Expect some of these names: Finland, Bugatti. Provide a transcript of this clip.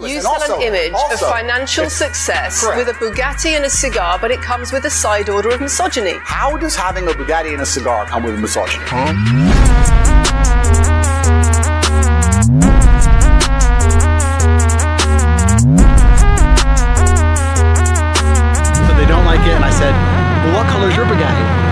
You sell an image of financial success with a Bugatti and a cigar, but it comes with a side order of misogyny. How does having a Bugatti and a cigar come with misogyny? But they don't like it, and I said, well, what color is your Bugatti?